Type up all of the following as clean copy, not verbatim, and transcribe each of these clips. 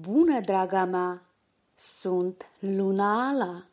Bună, draga mea! Sunt Luna Ala!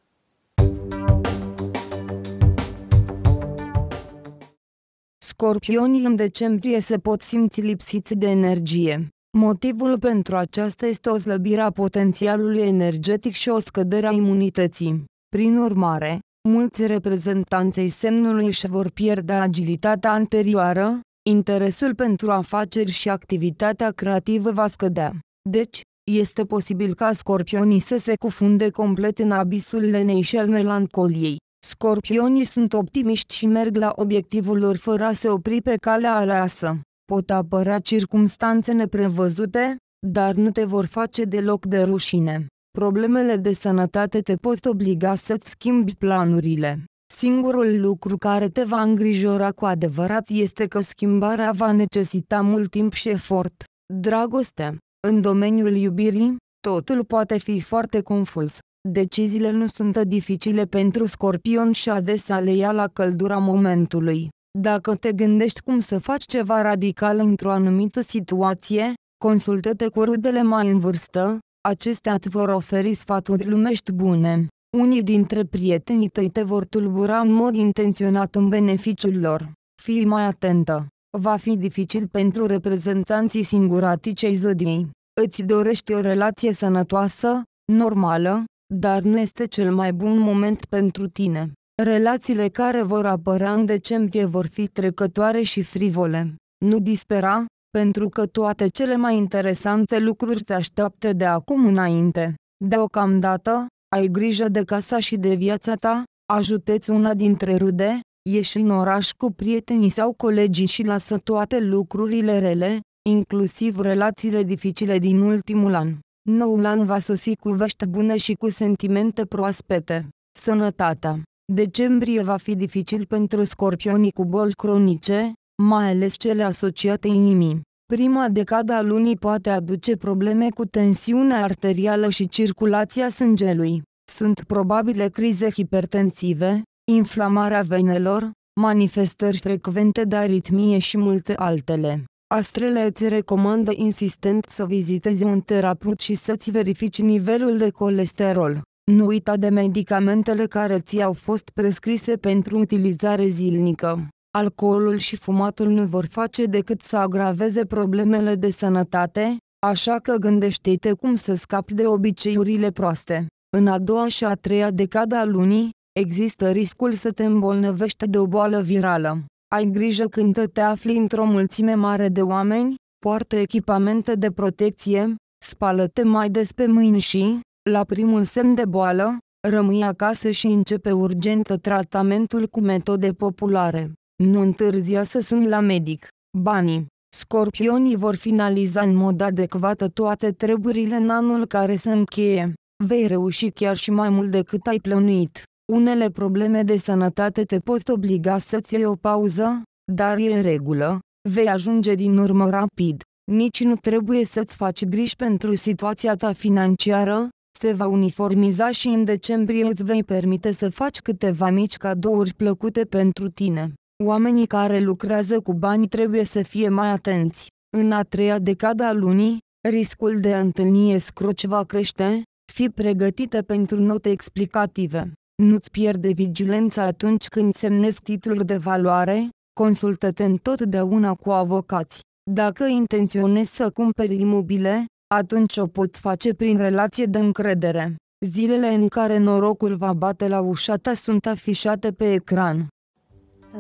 Scorpionii în decembrie se pot simți lipsiți de energie. Motivul pentru aceasta este o slăbire a potențialului energetic și o scădere a imunității. Prin urmare, mulți reprezentanței semnului își vor pierde agilitatea anterioară, interesul pentru afaceri și activitatea creativă va scădea. Deci, este posibil ca scorpionii să se cufunde complet în abisul lenei și al melancoliei. Scorpionii sunt optimiști și merg la obiectivul lor fără a se opri pe calea aleasă. Pot apărea circumstanțe neprevăzute, dar nu te vor face deloc de rușine. Problemele de sănătate te pot obliga să-ți schimbi planurile. Singurul lucru care te va îngrijora cu adevărat este că schimbarea va necesita mult timp și efort. Dragoste. În domeniul iubirii, totul poate fi foarte confuz. Deciziile nu sunt dificile pentru scorpion și adesea le ia la căldura momentului. Dacă te gândești cum să faci ceva radical într-o anumită situație, consultă-te cu rudele mai în vârstă, acestea îți vor oferi sfaturi lumești bune. Unii dintre prietenii tăi te vor tulbura în mod intenționat în beneficiul lor. Fii mai atentă. Va fi dificil pentru reprezentanții singuraticei zodiei. Îți dorești o relație sănătoasă, normală, dar nu este cel mai bun moment pentru tine. Relațiile care vor apărea în decembrie vor fi trecătoare și frivole. Nu dispera, pentru că toate cele mai interesante lucruri te așteaptă de acum înainte. Deocamdată, ai grijă de casa și de viața ta, ajută-ți una dintre rude, ieși în oraș cu prietenii sau colegii și lasă toate lucrurile rele, inclusiv relațiile dificile din ultimul an. Noul an va sosi cu vești bune și cu sentimente proaspete. Sănătatea. Decembrie va fi dificil pentru scorpionii cu boli cronice, mai ales cele asociate inimii. Prima decada a lunii poate aduce probleme cu tensiunea arterială și circulația sângelui. Sunt probabile crize hipertensive, inflamarea venelor, manifestări frecvente de aritmie și multe altele. Astrele îți recomandă insistent să vizitezi un terapeut și să-ți verifici nivelul de colesterol. Nu uita de medicamentele care ți-au fost prescrise pentru utilizare zilnică. Alcoolul și fumatul nu vor face decât să agraveze problemele de sănătate, așa că gândește-te cum să scapi de obiceiurile proaste. În a doua și a treia decada a lunii, există riscul să te îmbolnăvești de o boală virală. Ai grijă când te afli într-o mulțime mare de oameni, poartă echipamente de protecție, spală-te mai des pe mâini și, la primul semn de boală, rămâi acasă și începe urgent tratamentul cu metode populare. Nu întârzia să suni la medic. Banii. Scorpionii vor finaliza în mod adecvat toate treburile în anul care se încheie. Vei reuși chiar și mai mult decât ai plănuit. Unele probleme de sănătate te pot obliga să-ți iei o pauză, dar e în regulă, vei ajunge din urmă rapid. Nici nu trebuie să-ți faci griji pentru situația ta financiară, se va uniformiza și în decembrie îți vei permite să faci câteva mici cadouri plăcute pentru tine. Oamenii care lucrează cu bani trebuie să fie mai atenți. În a treia decada a lunii, riscul de a întâlni escroci va crește, fii pregătită pentru note explicative. Nu-ți pierde vigilența atunci când semnezi titluri de valoare, consultă-te întotdeauna cu avocați. Dacă intenționezi să cumperi imobile, atunci o poți face prin relație de încredere. Zilele în care norocul va bate la ușa ta sunt afișate pe ecran.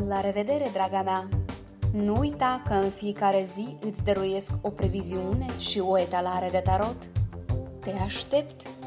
La revedere, draga mea! Nu uita că în fiecare zi îți dăruiesc o previziune și o etalare de tarot. Te aștept!